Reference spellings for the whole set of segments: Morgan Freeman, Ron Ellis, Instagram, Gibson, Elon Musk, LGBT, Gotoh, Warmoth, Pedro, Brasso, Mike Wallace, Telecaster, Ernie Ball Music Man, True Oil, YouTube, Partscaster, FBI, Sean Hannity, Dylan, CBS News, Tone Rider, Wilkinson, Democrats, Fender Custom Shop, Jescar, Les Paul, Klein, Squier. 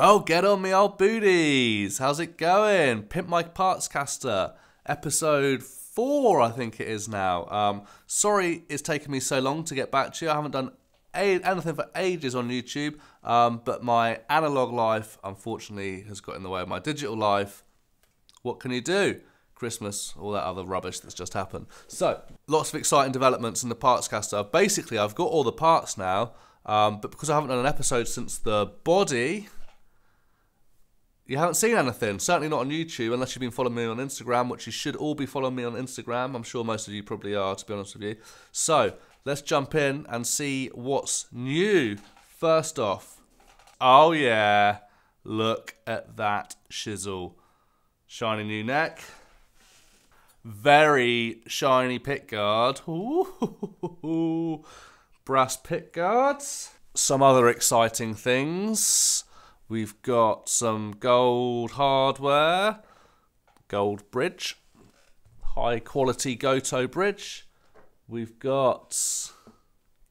Well, get on me old booties. How's it going? Pimp My Partscaster, episode 4, I think it is now. Sorry it's taken me so long to get back to you. I haven't done anything for ages on YouTube, but my analog life, unfortunately, has got in the way of my digital life. What can you do? Christmas, all that other rubbish that's just happened. So, lots of exciting developments in the Partscaster. Basically, I've got all the parts now, but because I haven't done an episode since the body, you haven't seen anything. Certainly not on YouTube, unless you've been following me on Instagram, which you should all be following me on Instagram. I'm sure most of you probably are, to be honest with you. So, let's jump in and see what's new. First off, oh yeah, look at that shizzle. Shiny new neck. Very shiny pick guard. Ooh, brass pick guards. Some other exciting things. We've got some gold hardware, gold bridge, high quality Gotoh bridge. We've got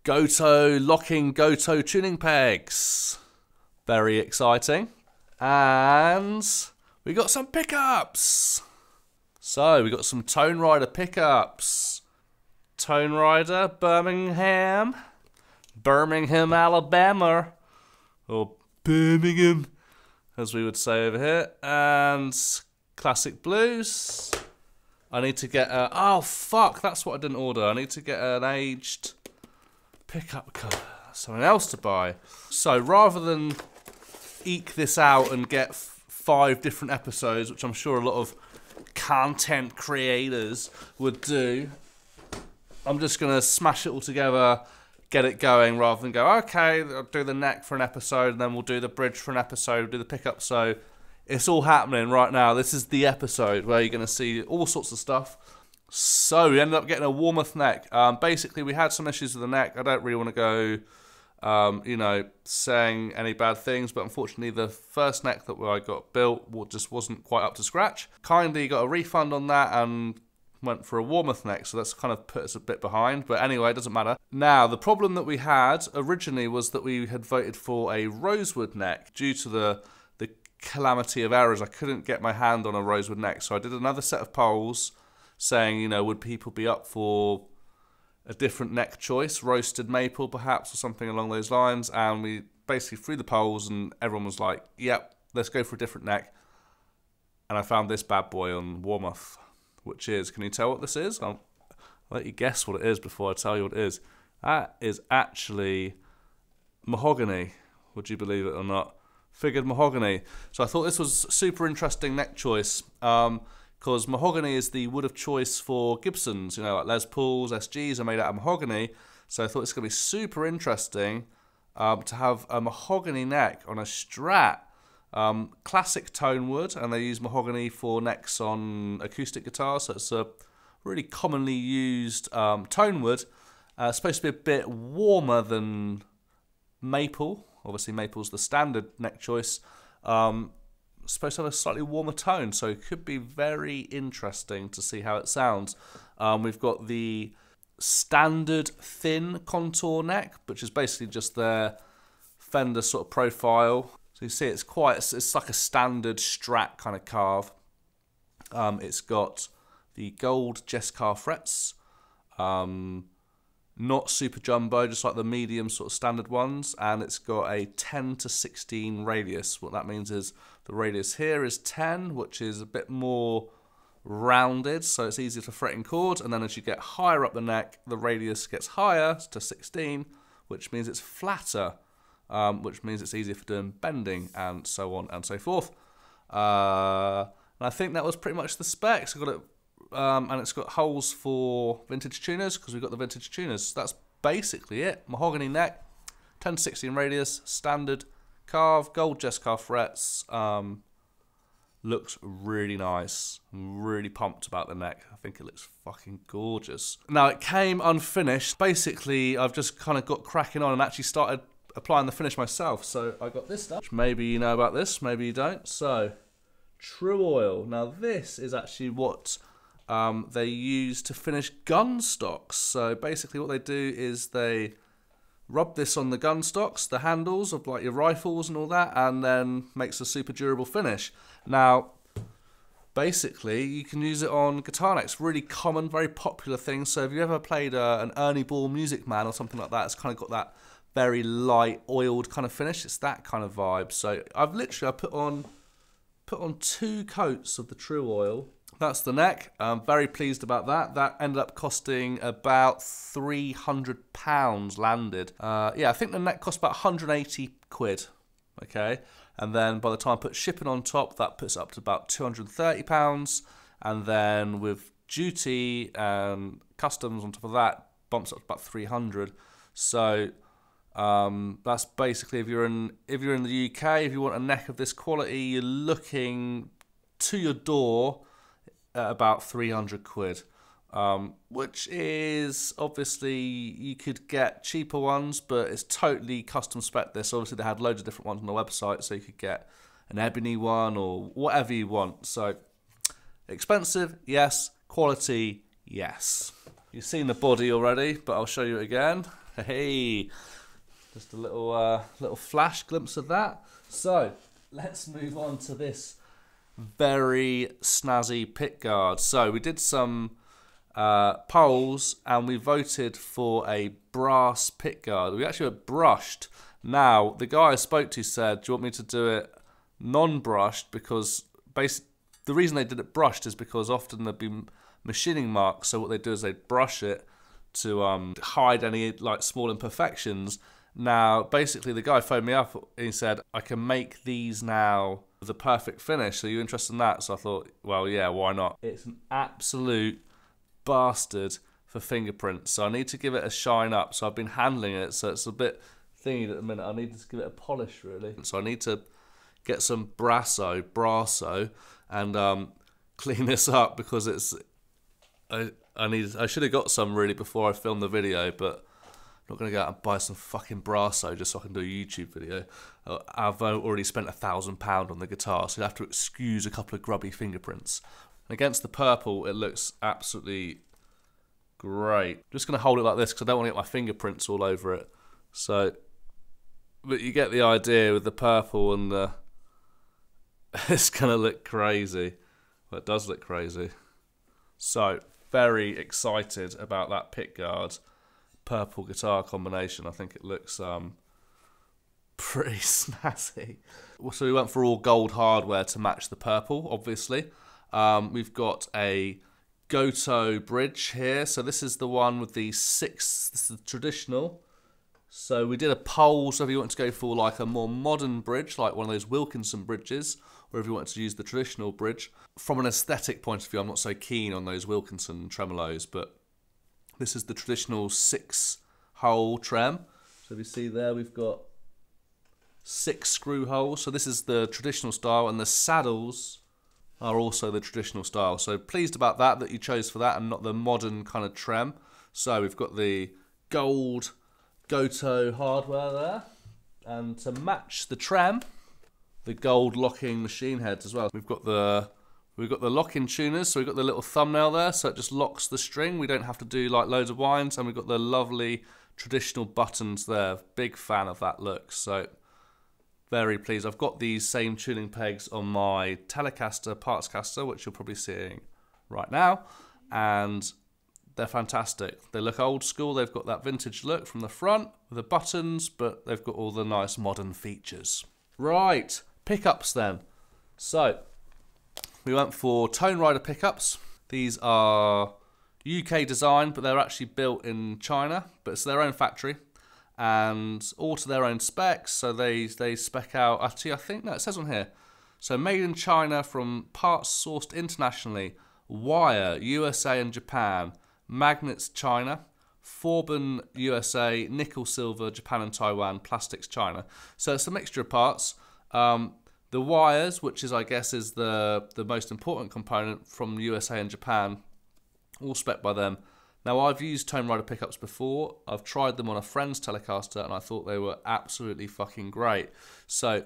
Gotoh locking, Gotoh tuning pegs. Very exciting. And we got some pickups. So, we got some Tone Rider pickups. Tone Rider, Birmingham, Alabama. Or Birmingham, as we would say over here. And Classic Blues. I need to get a... oh, fuck, that's what I didn't order. I need to get an aged pickup cover. Something else to buy. So, rather than eke this out and get 5 different episodes, which I'm sure a lot of content creators would do, I'm just gonna smash it all together, get it going, rather than go, okay, I'll do the neck for an episode and then we'll do the bridge for an episode, we'll do the pickup. So it's all happening right now. This is the episode where you're gonna see all sorts of stuff. So we ended up getting a Warmoth neck. Basically we had some issues with the neck. I don't really want to go you know, saying any bad things, but unfortunately the first neck that I got built just wasn't quite up to scratch. Kindly got a refund on that and went for a Warmoth neck, so that's kind of put us a bit behind, but anyway, it doesn't matter. Now, the problem that we had originally was that we had voted for a rosewood neck. Due to the calamity of errors, I couldn't get my hand on a rosewood neck, so I did another set of polls saying, you know, would people be up for a different neck choice, roasted maple perhaps, or something along those lines, and we basically threw the polls and everyone was like, yep, let's go for a different neck. And I found this bad boy on Warmoth, which is, can you tell what this is? I'll let you guess what it is before I tell you what it is. That is actually mahogany, would you believe it or not? Figured mahogany. So I thought this was a super interesting neck choice, because mahogany is the wood of choice for Gibsons, you know, like Les Pauls, SGs are made out of mahogany. So I thought it's going to be super interesting to have a mahogany neck on a Strat. Classic tone wood, and they use mahogany for necks on acoustic guitars, so it's a really commonly used tone wood. It's supposed to be a bit warmer than maple. Obviously maple's the standard neck choice. Supposed to have a slightly warmer tone, so it could be very interesting to see how it sounds. We've got the standard thin contour neck, which is basically just their Fender sort of profile. So you see, it's like a standard Strat kind of carve. It's got the gold Jescar frets, not super jumbo, just like the medium sort of standard ones, and it's got a 10 to 16 radius. What that means is the radius here is 10, which is a bit more rounded, so it's easier to fret in chord, and then as you get higher up the neck, the radius gets higher to 16, which means it's flatter, which means it's easier for doing bending, and so on and so forth. And I think that was pretty much the specs. I got it. And it's got holes for vintage tuners, because we've got the vintage tuners. That's basically it. Mahogany neck, 10-16 radius, standard carve, gold Jescar frets. Looks really nice. I'm really pumped about the neck. I think it looks fucking gorgeous. Now, it came unfinished. Basically, I've just kind of got cracking on and actually started applying the finish myself. So I got this stuff. Maybe you know about this, maybe you don't. So, True Oil. Now, this is actually what they use to finish gun stocks. So basically what they do is they rub this on the gun stocks, the handles of like your rifles and all that, and then makes a super durable finish. Now, basically, you can use it on guitar necks. Really common, very popular thing. So if you ever played an Ernie Ball Music Man or something like that, it's kind of got that very light, oiled kind of finish. It's that kind of vibe. So I've literally I put on two coats of the True Oil. That's the neck. I'm very pleased about that. That ended up costing about £300 landed. Yeah, I think the neck cost about 180 quid. Okay, and then by the time I put shipping on top, that puts up to about £230. And then with duty and customs on top of that, bumps up to about 300. So that's basically if you're in the UK, if you want a neck of this quality, you're looking to your door at about 300 quid, which is obviously you could get cheaper ones, but it's totally custom spec. This obviously they had loads of different ones on the website, so you could get an ebony one or whatever you want. So expensive, yes. Quality, yes. You've seen the body already, but I'll show you it again. Hey, just a little little flash glimpse of that. So let's move on to this very snazzy pick guard. So we did some polls and we voted for a brass pick guard. We actually went brushed. Now the guy I spoke to said, do you want me to do it non-brushed? Because basically the reason they did it brushed is because often there'd be machining marks, so what they do is they brush it to hide any like small imperfections. Now basically the guy phoned me up and he said, I can make these now the perfect finish, so you're interested in that? So I thought, well, yeah, why not? It's an absolute bastard for fingerprints, so I need to give it a shine up. So I've been handling it, so it's a bit thingy at the minute. I need to give it a polish, really. So I need to get some Brasso and clean this up, because it's I should have got some really before I filmed the video, but I'm not going to go out and buy some fucking Brasso just so I can do a YouTube video. I've already spent £1,000 on the guitar, so you'll have to excuse a couple of grubby fingerprints. And against the purple, it looks absolutely great. I'm just going to hold it like this because I don't want to get my fingerprints all over it. So, but you get the idea with the purple and the... It's going to look crazy. Well, it does look crazy. So, very excited about that pickguard purple guitar combination. I think it looks pretty snazzy. So we went for all gold hardware to match the purple, obviously. We've got a Gotoh bridge here. So this is the one with the six, this is the traditional. So we did a poll, so if you want to go for like a more modern bridge, like one of those Wilkinson bridges, or if you want to use the traditional bridge. From an aesthetic point of view, I'm not so keen on those Wilkinson tremolos, but this is the traditional six-hole trem. So we see there we've got six screw holes. So this is the traditional style, and the saddles are also the traditional style. So pleased about that you chose for that and not the modern kind of trem. So we've got the gold Gotoh hardware there. And to match the trem, the gold locking machine heads as well. We've got the lock-in tuners, so we've got the little thumbnail there, so it just locks the string. We don't have to do like loads of winds, and we've got the lovely traditional buttons there. Big fan of that look, so very pleased. I've got these same tuning pegs on my Telecaster, Partscaster, which you're probably seeing right now, and they're fantastic. They look old school, they've got that vintage look from the front, with the buttons, but they've got all the nice modern features. Right, pickups then. So, we went for Tone Rider pickups. These are UK design, but they're actually built in China, but it's their own factory and all to their own specs. So they spec out, actually I think, no, it says on here. So made in China from parts sourced internationally, wire, USA and Japan, magnets, China, Forben, USA, nickel, silver, Japan and Taiwan, plastics, China. So it's a mixture of parts. The wires, which is, I guess, is the most important component from USA and Japan, all spec by them. Now, I've used Tone Rider pickups before. I've tried them on a friend's Telecaster, and I thought they were absolutely fucking great. So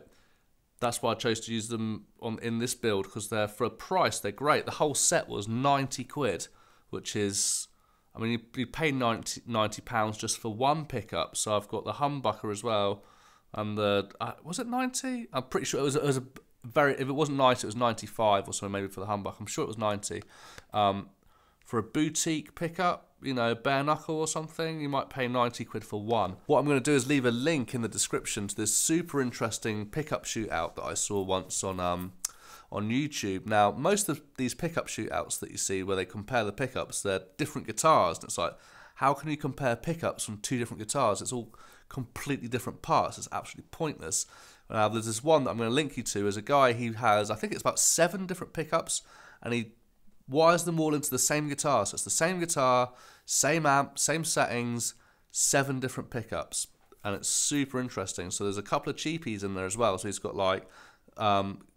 that's why I chose to use them in this build, because they're, for a price, they're great. The whole set was 90 quid, which is I mean, you pay £90 just for one pickup. So I've got the humbucker as well, and the was it 90? I'm pretty sure it was a very. If it wasn't 90, it was 95 or something maybe for the humbucker. I'm sure it was 90. For a boutique pickup, you know, bare knuckle or something, you might pay 90 quid for one. What I'm going to do is leave a link in the description to this super interesting pickup shootout that I saw once on YouTube. Now, most of these pickup shootouts that you see where they compare the pickups, they're different guitars, and it's like, how can you compare pickups from two different guitars? It's all completely different parts. It's absolutely pointless. Now, there's this one that I'm going to link you to. Is a guy, he has, I think it's about 7 different pickups, and he wires them all into the same guitar. So it's the same guitar, same amp, same settings, 7 different pickups, and it's super interesting. So there's a couple of cheapies in there as well. So he's got like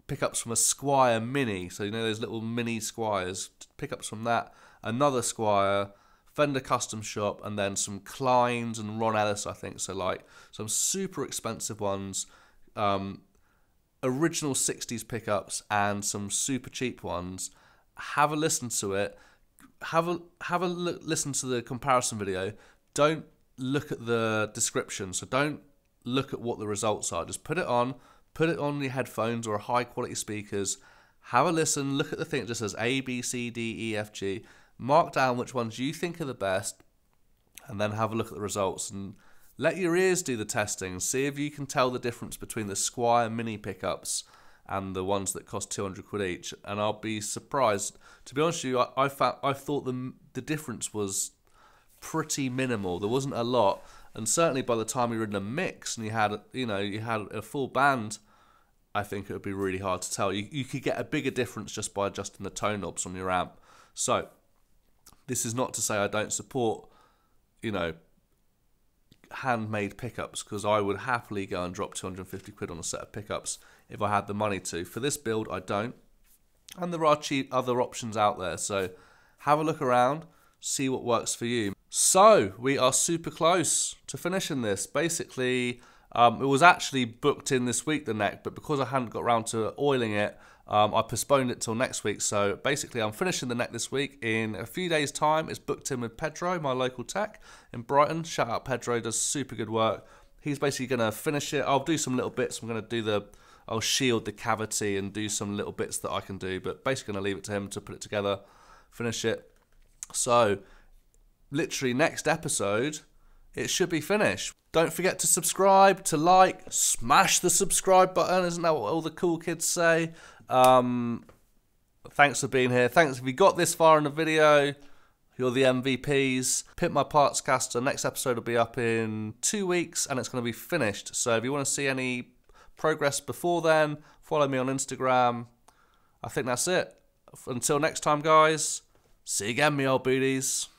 pickups from a Squier Mini, so you know those little mini Squiers, pickups from that, another Squier, Fender Custom Shop, and then some Kleins and Ron Ellis, I think, so like some super expensive ones, original 60s pickups and some super cheap ones. Have a listen to it, have a look, listen to the comparison video, don't look at the description, so don't look at what the results are, just put it on your headphones or high quality speakers, have a listen, look at the thing, it just says A, B, C, D, E, F, G, mark down which ones you think are the best, and then have a look at the results, and let your ears do the testing, see if you can tell the difference between the Squier Mini pickups and the ones that cost 200 quid each, and I'll be surprised. To be honest with you, I thought the difference was pretty minimal. There wasn't a lot, and certainly by the time you were in a mix and you had, you know, you had a full band, I think it would be really hard to tell. You could get a bigger difference just by adjusting the tone knobs on your amp. So this is not to say I don't support, you know, handmade pickups, because I would happily go and drop 250 quid on a set of pickups if I had the money to. For this build, I don't. And there are cheap other options out there, so have a look around, see what works for you. So we are super close to finishing this. Basically, it was actually booked in this week, the neck, but because I hadn't got around to oiling it, I postponed it till next week. So basically I'm finishing the neck this week. In a few days time, it's booked in with Pedro, my local tech in Brighton. Shout out Pedro, does super good work. He's basically gonna finish it. I'll do some little bits. I'm gonna do the, I'll shield the cavity and do some little bits that I can do, but basically gonna leave it to him to put it together, finish it. So literally next episode, it should be finished. Don't forget to subscribe, to like, smash the subscribe button. Isn't that what all the cool kids say? Thanks for being here. Thanks if you got this far in the video. You're the MVPs. Pick my Partscaster. Next episode will be up in 2 weeks, and it's going to be finished. So if you want to see any progress before then, follow me on Instagram. I think that's it. Until next time, guys. See you again, me old booties.